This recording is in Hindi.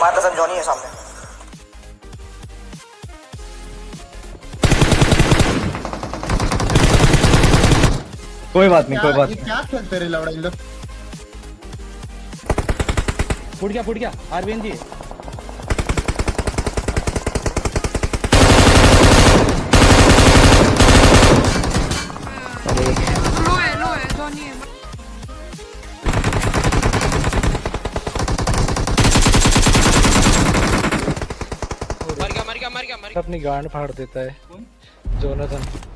बात समझो नहीं है सामने। कोई बात नहीं, कोई बात नहीं। क्या खेलते रहे लवड़ा इन लोग। फूट गया अरविंद जी। अपनी गांड फाड़ देता है जोनाथन।